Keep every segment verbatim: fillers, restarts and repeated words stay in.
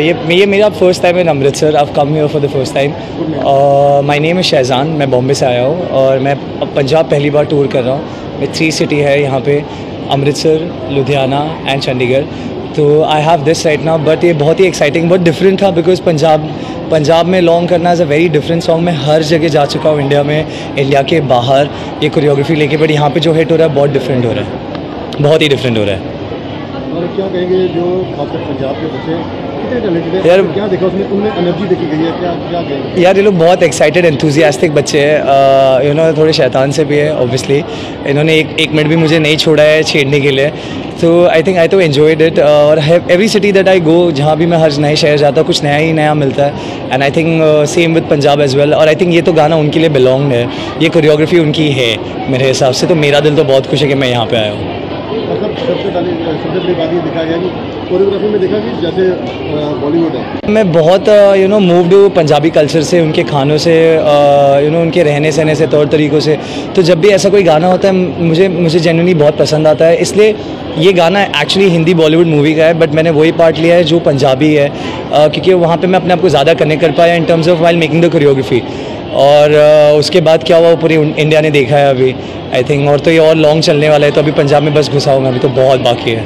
ये ये मेरा first time in Amritsar. I have come here for the first time. My name is Shahzan, मैं बॉम्बे से आया हूँ और मैं पंजाब पहली बार टूर कर रहा हूँ। मैं थ्री सिटी है यहाँ पे, अमृतसर, लुधियाना एंड चंडीगढ़। तो I have this right now, but ये बहुत ही एक्साइटिंग, बहुत डिफरेंट था बिकॉज पंजाब पंजाब में लॉन्ग करना is a very different song. मैं हर जगह जा चुका हूँ इंडिया में, इंडिया के बाहर ये कोरियोग्राफी लेके, बट यहाँ पे जो हिट हो रहा है बहुत डिफरेंट हो रहा है, बहुत ही डिफरेंट हो रहा है। और क्या कहेंगे जो खासकर पंजाब के बच्चे कितने टैलेंटेड हैं यार, क्या देखा उसमें, तुमने एनर्जी देखी गई है, क्या क्या कहेंगे यार? ये लोग बहुत एक्साइटेड, एंथुजियास्टिक बच्चे हैं, यू नो थोड़े शैतान से भी है ऑब्वियसली। इन्होंने एक एक मिनट भी मुझे नहीं छोड़ा है छेड़ने के लिए। तो आई थिंक आई तो एन्जॉयड इट। और every city that I go, जहाँ भी मैं हर नए शहर जाता हूँ कुछ नया ही नया मिलता है। And I think same with Punjab as well. और आई थिंक ये तो गाना उनके लिए बिलोंग है, ये कोरियोग्राफी उनकी है मेरे हिसाब से। तो मेरा दिल तो बहुत खुश है कि मैं यहाँ पर आया हूँ। सबसे पहले सबसे बड़ी बात ये दिखा गया कि कोरियोग्राफी में देखा कि जैसे बॉलीवुड है। मैं बहुत यू नो मूव्ड हूँ पंजाबी कल्चर से, उनके खानों से, यू नो उनके रहने सहने से, तौर तरीक़ों से। तो जब भी ऐसा कोई गाना होता है मुझे मुझे जेन्युइनली बहुत पसंद आता है। इसलिए ये गाना एक्चुअली हिंदी बॉलीवुड मूवी का है, बट मैंने वही पार्ट लिया है जो पंजाबी है, क्योंकि वहाँ पर मैं अपने आप को ज़्यादा कनेक्ट कर पाया in terms of while making the choreography. और उसके बाद क्या हुआ वो पूरी इंडिया ने देखा है अभी आई थिंक। और तो ये और लॉन्ग चलने वाला है, तो अभी पंजाब में बस घुसा हूँ, अभी तो बहुत बाकी है।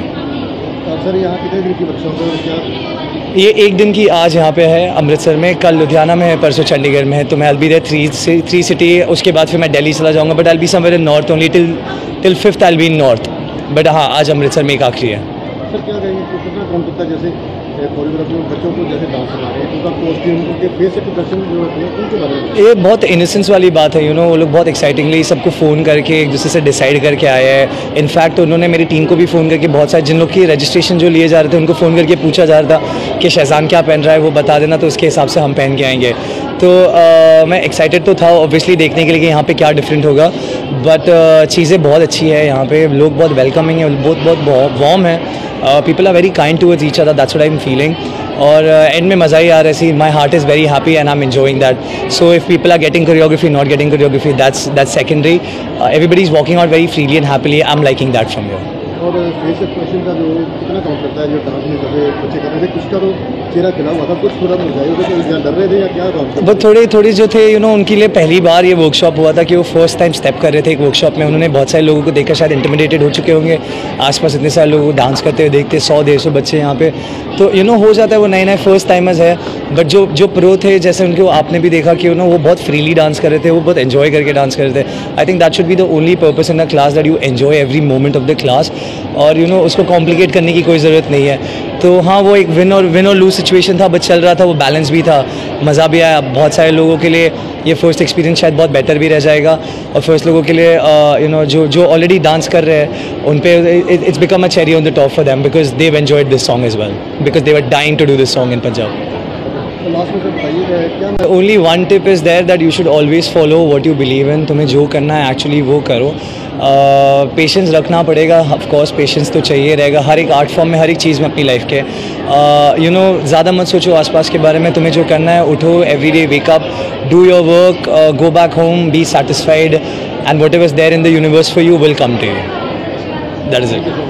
सर यहाँ कितने दिन की वर्कशॉप है? ये एक दिन की आज यहाँ पे है अमृतसर में, कल लुधियाना में है, परसों चंडीगढ़ में है। तो मैं I will be there three से थ्री सिटी। उसके बाद फिर मैं दिल्ली चला जाऊँगा, but I will be somewhere in north only till till fifth I will be in north. But हाँ, आज अमृतसर में एक आखिरी है। सर क्या कहेंगे जैसे बच्चों को जैसे डांस सिखा रहे हैं, उनका कॉस्ट्यूम, उनके फेस एक्सप्रेशन जो होते हैं, उनके बारे में? ये बहुत इनोसेंस वाली बात है, यू नो वो लोग बहुत एक्साइटिंगली सबको फ़ोन करके एक दूसरे से डिसाइड करके आए हैं। इनफैक्ट उन्होंने मेरी टीम को भी फ़ोन करके, बहुत सारे जिन लोग की रजिस्ट्रेशन जो लिए जा रहे थे उनको फ़ोन करके पूछा जा रहा था कि शहज़ान क्या पहन रहा है वो बता देना, तो उसके हिसाब से हम पहन के आएंगे। तो uh, मैं एक्साइटेड तो था ऑब्वियसली देखने के लिए कि यहाँ पे क्या डिफरेंट होगा, बट uh, चीज़ें बहुत अच्छी है यहाँ पे, लोग बहुत वेलकमिंग है, बहुत बहुत बहुत वार्म है, people are very kind towards each other, that's what I am feeling. और एंड uh, में मज़ा ही आ रहा है, see my heart is very happy and I am enjoying that. So if people are getting choreography, not getting choreography, that's that's secondary. Everybody is walking out very freely and happily, I am liking that from you. और face expression का जो कितना काम करता है, जो dance में जैसे बच्चे कर रहे थे, कुछ का तो चेहरा खिला हुआ था, कुछ थोड़ा मुरझाया, डर रहे थे या क्या काम? वो थोड़े थोड़े जो थे यू नो उनके लिए पहली बार ये वर्कशॉप हुआ था कि वो फर्स्ट टाइम स्टेप कर रहे थे एक वर्कशॉप में। उन्होंने बहुत सारे लोगों को देखा, शायद इंटिमिडेटेड हो चुके होंगे, आसपास इतने सारे लोग डांस करते हुए देखते, सौ डेढ़ सौ बच्चे यहाँ पे, तो यू नो हो जाता है, वो नए नए फर्स्ट टाइमर्स है। बट जो जो प्रो थे जैसे उनको आपने भी देखा कि यू नो वो बहुत फ्रीली डांस कर रहे थे, वो बहुत एन्जॉय करके डांस कर रहे थे। I think that should be the only purpose in a class, that you enjoy every moment of the class. और यू you नो know, उसको कॉम्प्लिकेट करने की कोई ज़रूरत नहीं है। तो हाँ, वो एक विन और विन और लूज सिचुएशन था, बट चल रहा था, वो बैलेंस भी था, मज़ा भी आया। बहुत सारे लोगों के लिए ये फर्स्ट एक्सपीरियंस शायद बहुत बेटर भी रह जाएगा, और फर्स्ट लोगों के लिए यू नो जो जो ऑलरेडी डांस कर रहे हैं उन पे it's become a cherry on the top for them, because Dev enjoyed this song as well, because they were dying to do this song in Punjab. Only one tip is there that you should always follow what you believe in. तुम्हें जो करना है actually वो करो, patience uh, रखना पड़ेगा, of course patience तो चाहिए रहेगा हर एक आर्ट फॉर्म में, हर एक चीज़ में अपनी लाइफ के। यू नो ज़्यादा मत सोचो आसपास के बारे में, तुम्हें जो करना है उठो, every day wake up, do your work, go back home, be satisfied, and whatever is there in the universe for you will come to you, that is it.